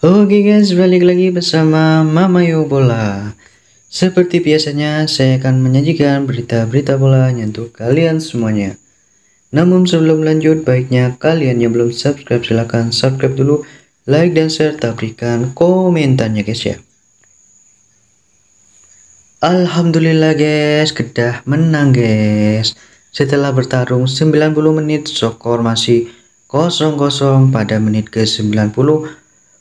Oke guys, balik lagi bersama Mama Yo Bola. Seperti biasanya, saya akan menyajikan berita-berita bolanya untuk kalian semuanya. Namun sebelum lanjut, baiknya kalian yang belum subscribe silahkan subscribe dulu, like dan share, berikan komentarnya guys ya. Alhamdulillah guys, Kedah menang guys. Setelah bertarung 90 menit, skor masih 0-0 pada menit ke-90.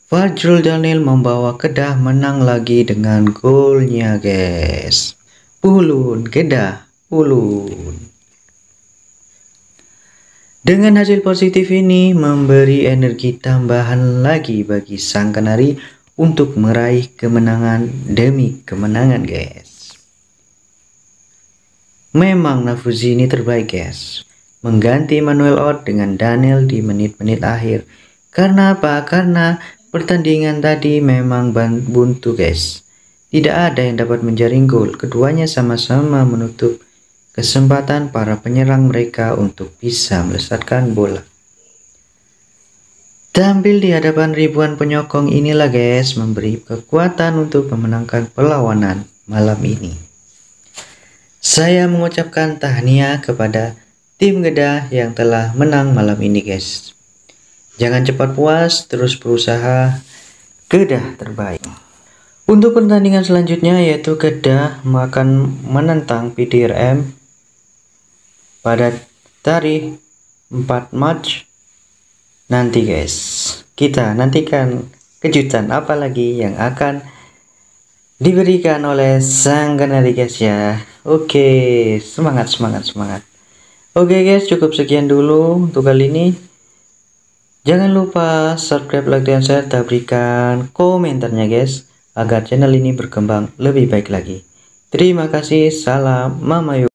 Fadzrul Danel membawa Kedah menang lagi dengan golnya guys. Ulun Kedah, ulun. Dengan hasil positif ini memberi energi tambahan lagi bagi sang Kenari untuk meraih kemenangan demi kemenangan guys. Memang Nafuzi ini terbaik guys. Mengganti Manuel Ode dengan Danel di menit-menit akhir. Karena apa? Karena pertandingan tadi memang buntu guys. Tidak ada yang dapat menjaring gol. Keduanya sama-sama menutup kesempatan para penyerang mereka untuk bisa melesatkan bola. Tampil di hadapan ribuan penyokong inilah guys memberi kekuatan untuk memenangkan perlawanan malam ini. Saya mengucapkan tahniah kepada tim Kedah yang telah menang malam ini guys. Jangan cepat puas, terus berusaha, Kedah terbaik. Untuk pertandingan selanjutnya yaitu Kedah akan menentang PDRM pada tarikh 4 Mac nanti guys. Kita nantikan kejutan apalagi yang akan diberikan oleh sang Kenari guys ya. Oke, semangat. Oke guys, cukup sekian dulu untuk kali ini. Jangan lupa subscribe, like, dan share, dan berikan komentarnya guys, agar channel ini berkembang lebih baik lagi. Terima kasih, salam Mama Yo.